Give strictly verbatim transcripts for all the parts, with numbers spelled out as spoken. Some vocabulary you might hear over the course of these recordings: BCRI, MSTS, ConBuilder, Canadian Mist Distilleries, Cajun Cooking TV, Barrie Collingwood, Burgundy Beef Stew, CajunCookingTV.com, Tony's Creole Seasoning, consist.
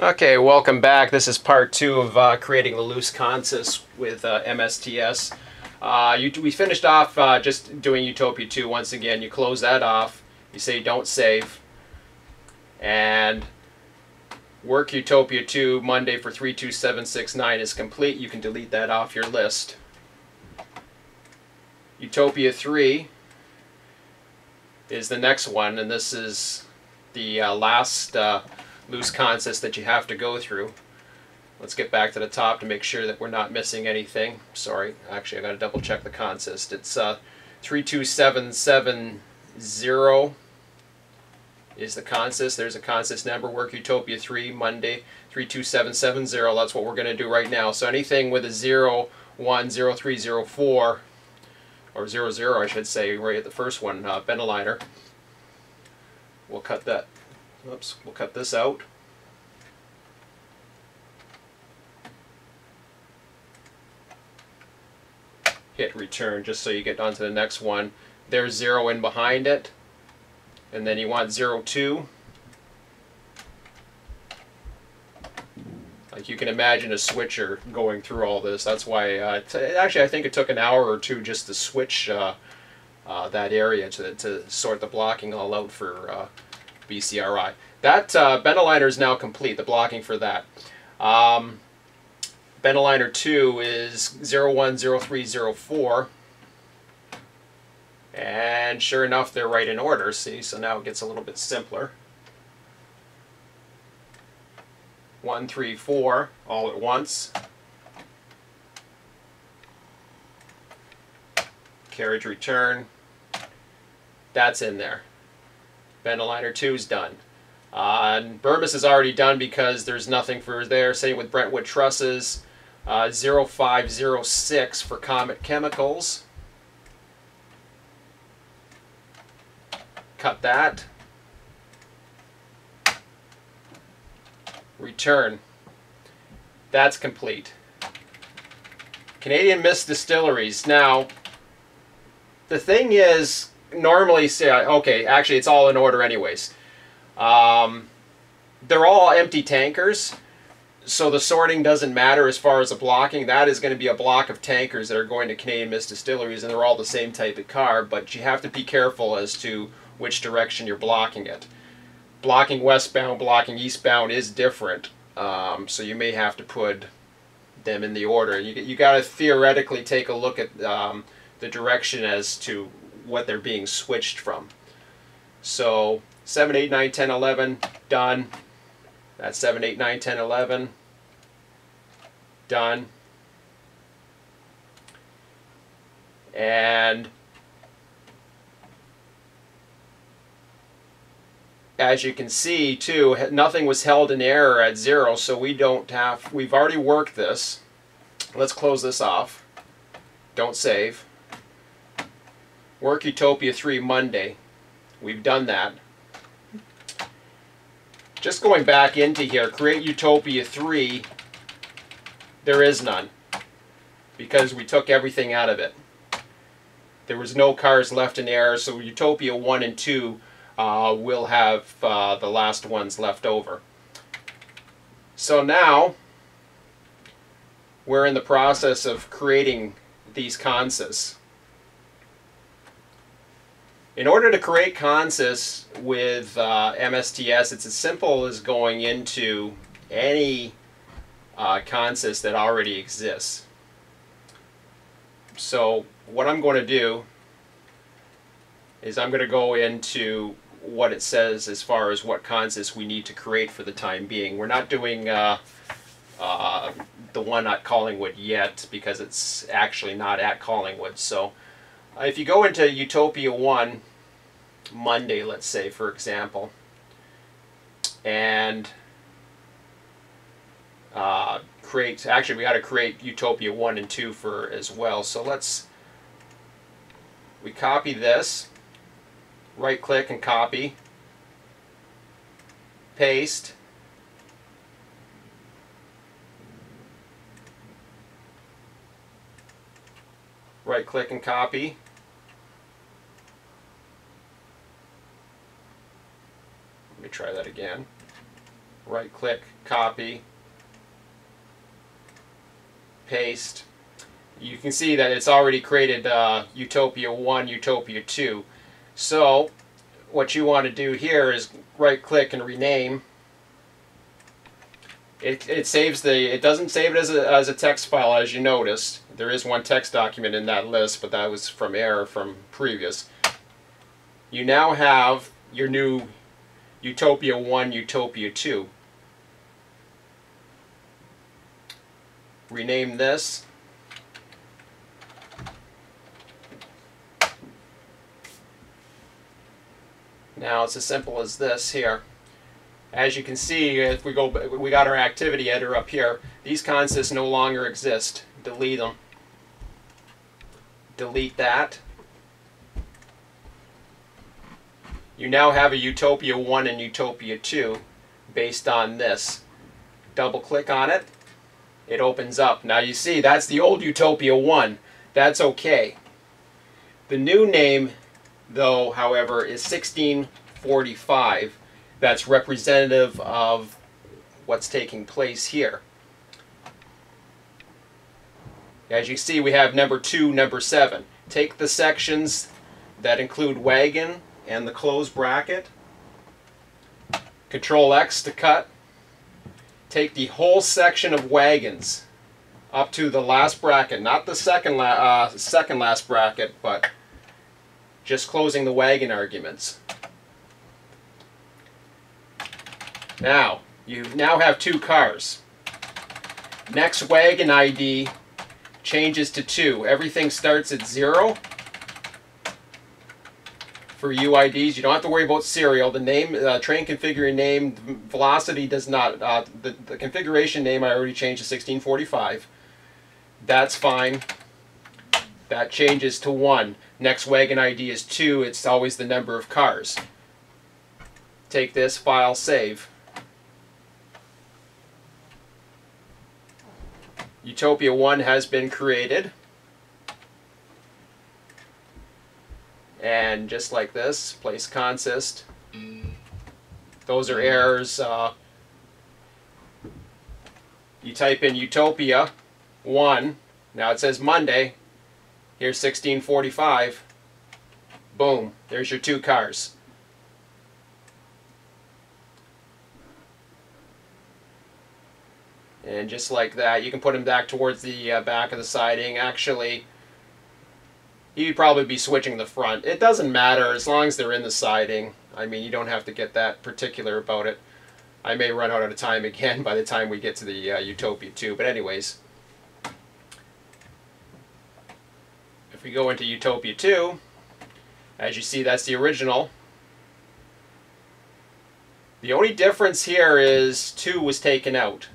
Okay, welcome back. This is part two of uh, creating the loose consists with uh, M S T S. Uh, you, we finished off uh, just doing Utopia two once again. You close that off, you say don't save, and work Utopia two Monday for three two seven six nine is complete. You can delete that off your list. Utopia three is the next one, and this is the uh, last uh, loose consist that you have to go through. Let's get back to the top to make sure that we're not missing anything. Sorry, actually I gotta double check the consist. It's uh, three two seven seven zero is the consist. There's a consist number. Work Utopia three Monday three two seven seven zero. That's what we're gonna do right now. So anything with a zero, one, zero, three, zero, four or zero zero, I should say, right at the first one, uh, bend aligner. We'll cut that. Oops, we'll cut this out. Hit return just so you get onto the next one. There's zero in behind it, and then you want zero two. Like you can imagine a switcher going through all this. That's why uh, actually I think it took an hour or two just to switch uh, uh, that area to to sort the blocking all out for. Uh, B C R I. That uh, bend aligner is now complete, the blocking for that. Um, bend aligner two is zero one, zero three, zero four, and sure enough they're right in order, see, so now it gets a little bit simpler. one three four all at once. Carriage return, that's in there. Bend aligner two is done. Uh, and Burmese is already done because there's nothing for there. Same with Brentwood trusses. Uh, zero five zero six for Comet Chemicals. Cut that. Return. That's complete. Canadian Mist Distilleries. Now, the thing is, normally say, okay, actually it's all in order anyways. Um, they're all empty tankers, so the sorting doesn't matter as far as the blocking. That is going to be a block of tankers that are going to Canadian Mist Distilleries, and they're all the same type of car, but you have to be careful as to which direction you're blocking it. Blocking westbound, blocking eastbound is different, um, so you may have to put them in the order. You, you got to theoretically take a look at um, the direction as to what they're being switched from. So seven, eight, nine, ten, eleven, done. That's seven, eight, nine, ten, eleven, done. And as you can see too, nothing was held in error at zero, so we don't have, we've already worked this. Let's close this off. Don't save. Work Utopia three Monday. We've done that. Just going back into here, create Utopia three. There is none because we took everything out of it. There was no cars left in error, so Utopia one and two uh, will have uh, the last ones left over. So now we're in the process of creating these consists. In order to create consists with uh, M S T S, it's as simple as going into any uh, consist that already exists. So what I'm going to do is I'm going to go into what it says as far as what consists we need to create for the time being. We're not doing uh, uh, the one at Collingwood yet because it's actually not at Collingwood. So uh, if you go into Utopia one, Monday, let's say, for example, and uh, create, actually we got to create Utopia one and two for as well, so let's, we copy this, right click and copy, paste, right click and copy, try that again, right click, copy, paste. You can see that it's already created uh, Utopia one, Utopia two. So what you want to do here is right click and rename. It, it saves the, it doesn't save it as a, as a text file, as you noticed. There is one text document in that list, but that was from error from previous. You now have your new Utopia one, Utopia two. Rename this. Now it's as simple as this here. As you can see, if we go, we got our activity header up here. These consists no longer exist. Delete them. Delete that. You now have a Utopia one and Utopia two based on this. Double click on it. It opens up. Now you see that's the old Utopia one. That's okay. The new name though, however, is sixteen forty-five. That's representative of what's taking place here. As you see, we have number two, number seven. Take the sections that include wagon and the close bracket. Control X to cut. Take the whole section of wagons up to the last bracket, not the second, la uh, second last bracket, but just closing the wagon arguments. Now, you now have two cars. Next wagon I D changes to two. Everything starts at zero. For U I Ds, you don't have to worry about serial. The name, uh, train configuration name, velocity does not. Uh, the, the configuration name I already changed to sixteen forty-five. That's fine. That changes to one. Next wagon I D is two. It's always the number of cars. Take this, file, save. Utopia one has been created. And just like this, place consist. Those are errors. Uh, you type in Utopia one. Now it says Monday. Here's sixteen forty-five. Boom. There's your two cars. And just like that, you can put him back towards the uh, back of the siding. Actually, he'd probably be switching the front. It doesn't matter as long as they're in the siding. I mean, you don't have to get that particular about it. I may run out of time again by the time we get to the uh, Utopia two. But anyways, if we go into Utopia two, as you see, that's the original. The only difference here is two was taken out.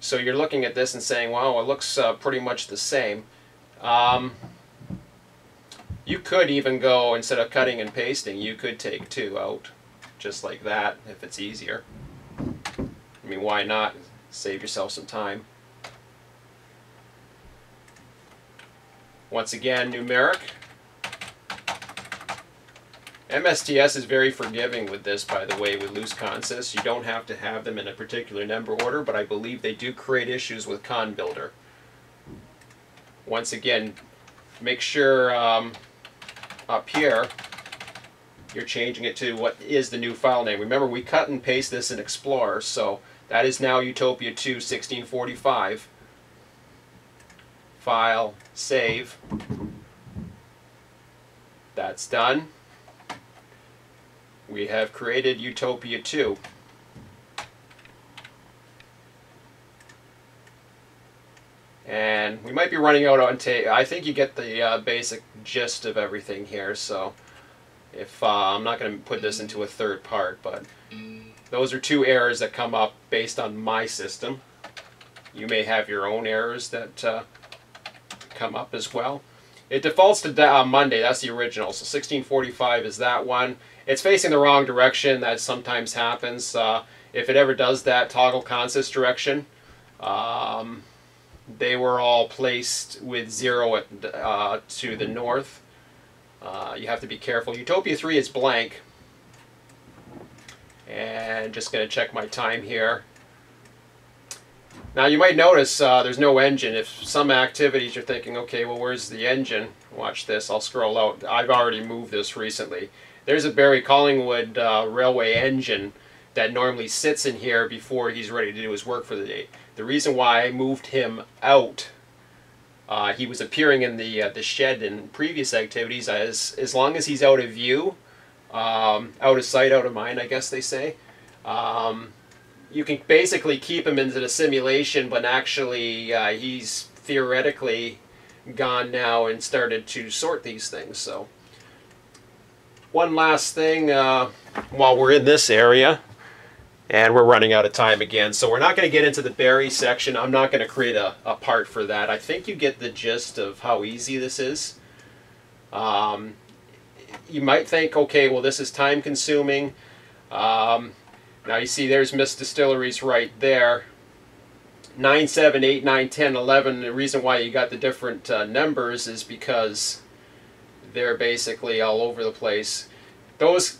So you're looking at this and saying, well, it looks uh, pretty much the same. Um, you could even go, instead of cutting and pasting, you could take two out just like that if it's easier. I mean, why not? Save yourself some time. Once again, numeric. M S T S is very forgiving with this, by the way, with loose consists. You don't have to have them in a particular number order, but I believe they do create issues with ConBuilder. Once again, make sure um, up here you're changing it to what is the new file name. Remember, we cut and paste this in Explorer, so that is now Utopia two, sixteen forty-five. File, save. That's done. We have created Utopia two. And we might be running out on tape. I think you get the uh, basic gist of everything here, so if uh, I'm not going to put this into a third part, but those are two errors that come up based on my system. You may have your own errors that uh, come up as well. It defaults to uh, Monday. That's the original. So sixteen forty-five is that one. It's facing the wrong direction. That sometimes happens. Uh, if it ever does that, toggle consist direction. Um, they were all placed with zero at, uh, to the north. Uh, you have to be careful. Utopia three is blank. and just going to check my time here. Now you might notice uh, there's no engine. If some activities you're thinking, okay, well where's the engine? Watch this, I'll scroll out. I've already moved this recently. There's a Barrie Collingwood uh, railway engine that normally sits in here before he's ready to do his work for the day. The reason why I moved him out, uh, he was appearing in the, uh, the shed in previous activities. As, as long as he's out of view, um, out of sight, out of mind, I guess they say, um, you can basically keep him into the simulation, but actually uh, he's theoretically gone now and started to sort these things. So one last thing uh, while we're in this area, and we're running out of time again, so we're not going to get into the Barrie section. I'm not going to create a, a part for that. I think you get the gist of how easy this is. Um, you might think, okay, well this is time consuming. Um, Now you see there's Mist Distilleries right there. nine, seven, eight, nine, ten, eleven. The reason why you got the different uh, numbers is because they're basically all over the place. Those,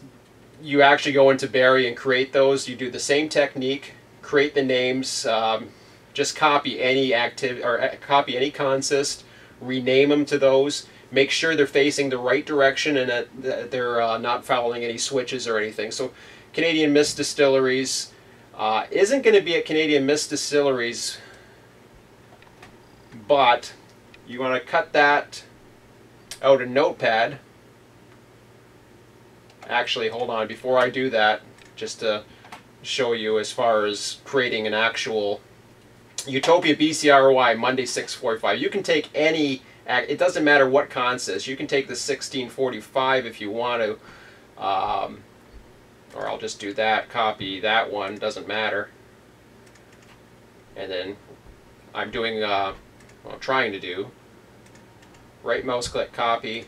you actually go into Barrie and create those. You do the same technique, create the names, um, just copy any activity or uh, copy any consist, rename them to those. Make sure they're facing the right direction and that they're uh, not fouling any switches or anything. So Canadian Mist Distilleries uh, isn't going to be at Canadian Mist Distilleries, but you want to cut that out in Notepad. Actually, hold on, before I do that, just to show you as far as creating an actual Utopia B C R I Monday six forty-five. You can take any, it doesn't matter what consist, you can take the sixteen forty-five if you want to. Um, or I'll just do that, copy that one, doesn't matter. And then I'm doing, uh, well, I'm trying to do, right mouse click, copy.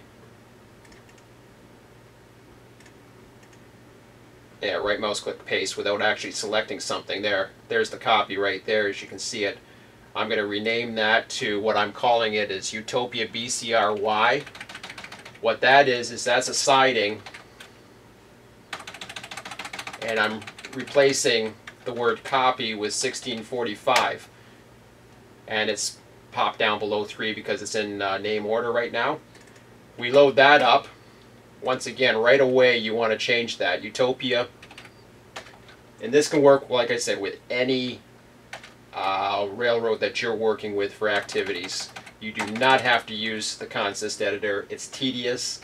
Yeah, right mouse click, paste, without actually selecting something. There, there's the copy right there, as you can see it. I'm going to rename that to what I'm calling it is Utopia B C R Y. What that is, is that's a siding. And I'm replacing the word copy with sixteen forty-five, and it's popped down below three because it's in uh, name order right now. We load that up. Once again, right away you want to change that Utopia, and this can work, like I said, with any uh, railroad that you're working with for activities. You do not have to use the consist editor. It's tedious.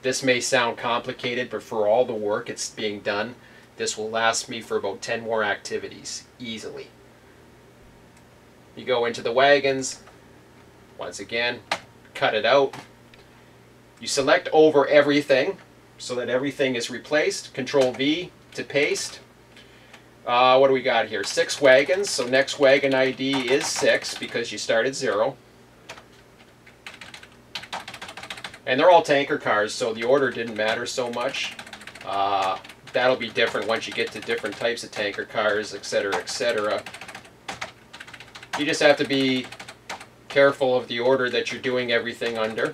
This may sound complicated, but for all the work it's being done, this will last me for about ten more activities, easily. You go into the wagons, once again, cut it out. You select over everything, so that everything is replaced. Control V to paste. Uh, what do we got here? Six wagons, so next wagon I D is six, because you start at zero. And they're all tanker cars, so the order didn't matter so much. Uh, that'll be different once you get to different types of tanker cars, et cetera, et cetera. You just have to be careful of the order that you're doing everything under.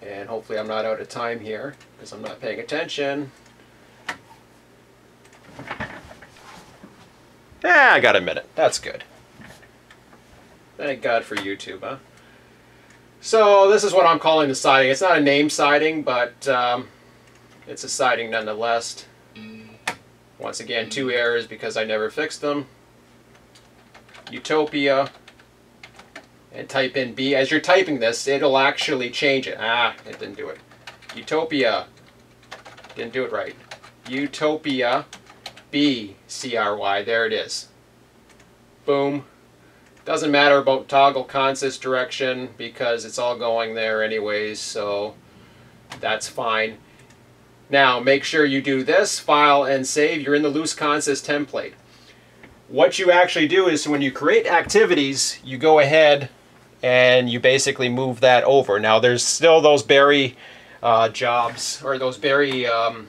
And hopefully I'm not out of time here, because I'm not paying attention. Ah, I got a minute. That's good. Thank God for YouTube, huh? So this is what I'm calling the siding. It's not a name siding, but um, it's a siding nonetheless. Once again, two errors because I never fixed them. Utopia, and type in B. As you're typing this, it'll actually change it. Ah, it didn't do it. Utopia, didn't do it right. Utopia B C R Y, there it is. Boom. Doesn't matter about toggle consist direction because it's all going there anyways, so that's fine. Now make sure you do this, file and save. You're in the loose consist template. What you actually do is when you create activities, you go ahead and you basically move that over. Now there's still those Barrie uh, jobs or those Barrie um,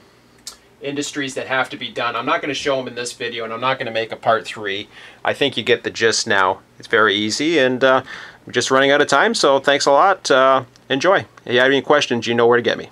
industries that have to be done. I'm not going to show them in this video, and I'm not going to make a part three. I think you get the gist now. It's very easy, and uh, we're just running out of time, so thanks a lot. Uh, enjoy. If you have any questions, you know where to get me.